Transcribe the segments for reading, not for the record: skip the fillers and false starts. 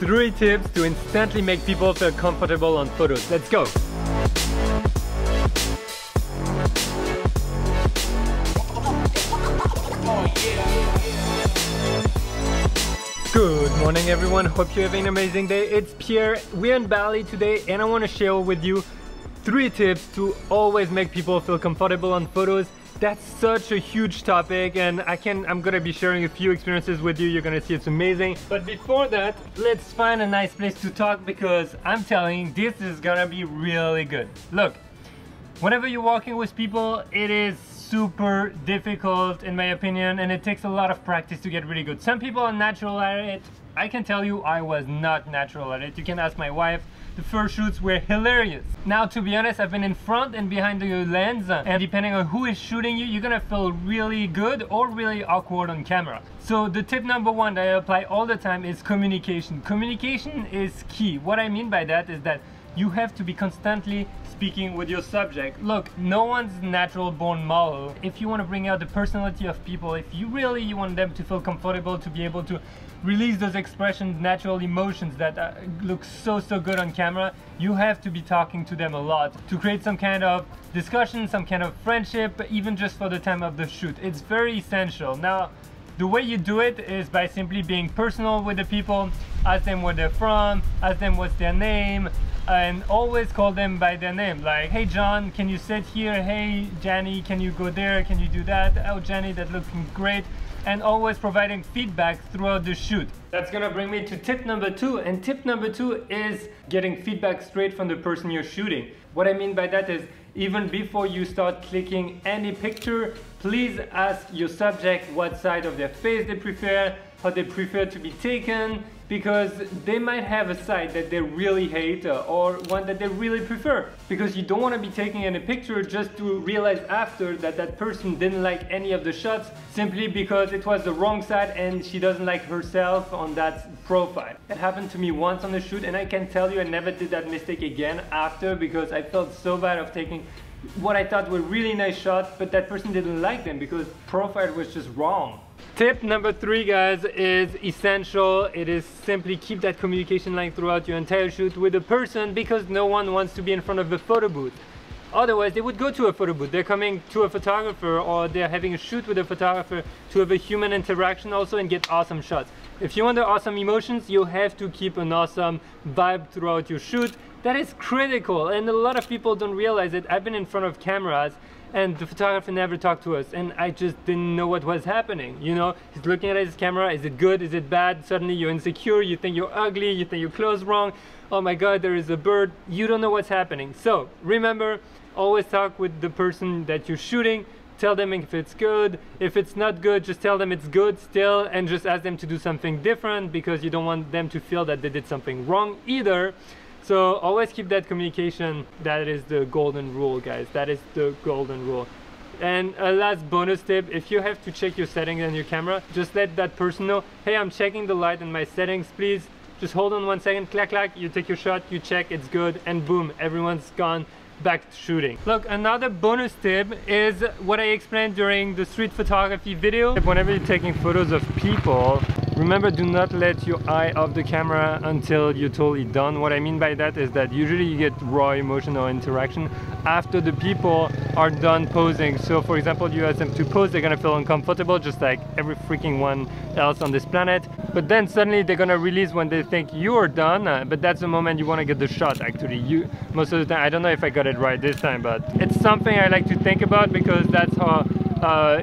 3 tips to instantly make people feel comfortable on photos. Let's go! Good morning everyone, hope you're having an amazing day. It's Pierre, we're in Bali today and I want to share with you 3 tips to always make people feel comfortable on photos. That's such a huge topic and I'm gonna be sharing a few experiences with you. You're gonna see it's amazing. But before that, let's find a nice place to talk because I'm telling you, this is gonna be really good. Look, whenever you're walking with people, it is super difficult in my opinion and it takes a lot of practice to get really good. Some people are natural at it. I can tell you I was not natural at it. You can ask my wife. The first shoots were hilarious. Now to be honest, I've been in front and behind the lens and depending on who is shooting you, you're gonna feel really good or really awkward on camera. So the tip number 1 that I apply all the time is communication. Communication is key. What I mean by that is that you have to be constantly speaking with your subject. Look, no one's natural born model. If you want to bring out the personality of people, if you really want them to feel comfortable, to be able to release those expressions, natural emotions that look so good on camera, you have to be talking to them a lot to create some kind of discussion, some kind of friendship, even just for the time of the shoot. It's very essential. Now, the way you do it is by simply being personal with the people, ask them where they're from, ask them what's their name, and always call them by their name. Like, hey John, can you sit here? Hey Jenny, can you go there? Can you do that? Oh Jenny, that's looking great. And always providing feedback throughout the shoot. That's gonna bring me to tip number 2, and tip number 2 is getting feedback straight from the person you're shooting. What I mean by that is, even before you start clicking any picture, please ask your subject what side of their face they prefer, how they prefer to be taken, because they might have a side that they really hate or one that they really prefer. Because you don't want to be taking any picture just to realize after that that person didn't like any of the shots simply because it was the wrong side and she doesn't like herself on that profile. It happened to me once on the shoot and I can tell you I never did that mistake again after because I felt so bad of taking what I thought were really nice shots, but that person didn't like them because profile was just wrong. Tip number 3, guys, is essential. It is simply keep that communication line throughout your entire shoot with the person because no one wants to be in front of the photo booth. Otherwise, they would go to a photo booth. They're coming to a photographer or they're having a shoot with a photographer to have a human interaction also and get awesome shots. If you want the awesome emotions, you have to keep an awesome vibe throughout your shoot. That is critical and a lot of people don't realize it. I've been in front of cameras and the photographer never talked to us and I just didn't know what was happening, you know? He's looking at his camera, is it good, is it bad? Suddenly you're insecure, you think you're ugly, you think your clothes wrong. Oh my God, there is a bird. You don't know what's happening. So remember, always talk with the person that you're shooting. Tell them if it's good. If it's not good, just tell them it's good still and just ask them to do something different because you don't want them to feel that they did something wrong either. So always keep that communication. That is the golden rule, guys. That is the golden rule. And a last bonus tip, if you have to check your settings on your camera, just let that person know, hey, I'm checking the light and my settings, please. Just hold on 1 second, clack, clack, you take your shot, you check, it's good, and boom, everyone's gone back to shooting. Look, another bonus tip is what I explained during the street photography video. Whenever you're taking photos of people, remember, do not let your eye off the camera until you're totally done. What I mean by that is that usually you get raw emotional interaction after the people are done posing. So for example, you ask them to pose, they're gonna feel uncomfortable just like every freaking one else on this planet. But then suddenly they're gonna release when they think you're done, but that's the moment you wanna get the shot actually. Most of the time, I don't know if I got it right this time, but it's something I like to think about because that's how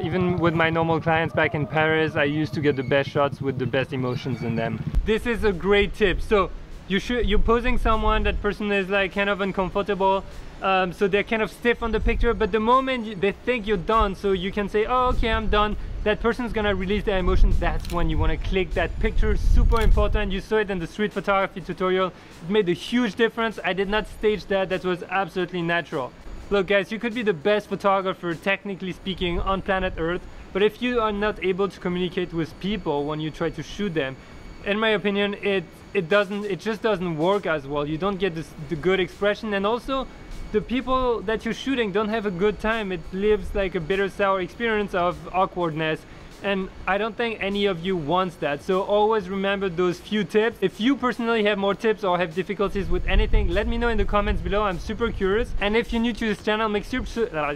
even with my normal clients back in Paris, I used to get the best shots with the best emotions in them. This is a great tip. So you're posing someone, that person is like kind of uncomfortable, so they're kind of stiff on the picture, but the moment they think you're done, so you can say, oh, okay, I'm done, that person's gonna release their emotions. That's when you wanna click that picture. Super important. You saw it in the street photography tutorial. It made a huge difference. I did not stage that. That was absolutely natural. Look guys, you could be the best photographer, technically speaking, on planet Earth, but if you are not able to communicate with people when you try to shoot them, in my opinion, it just doesn't work as well. You don't get the good expression, and also the people that you're shooting don't have a good time. It leaves like a bitter sour experience of awkwardness and I don't think any of you wants that. So always remember those few tips. If you personally have more tips or have difficulties with anything, let me know in the comments below. I'm super curious. And if you're new to this channel, make sure you subscribe,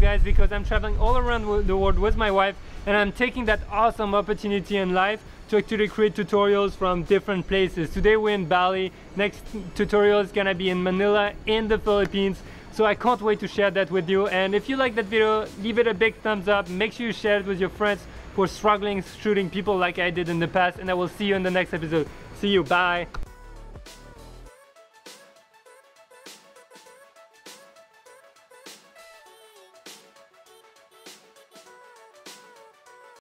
guys, because I'm traveling all around the world with my wife, and I'm taking that awesome opportunity in life to actually create tutorials from different places. Today we're in Bali, next tutorial is gonna be in Manila in the Philippines. So I can't wait to share that with you. And if you like that video, give it a big thumbs up. Make sure you share it with your friends who are struggling shooting people like I did in the past. And I will see you in the next episode. See you, bye.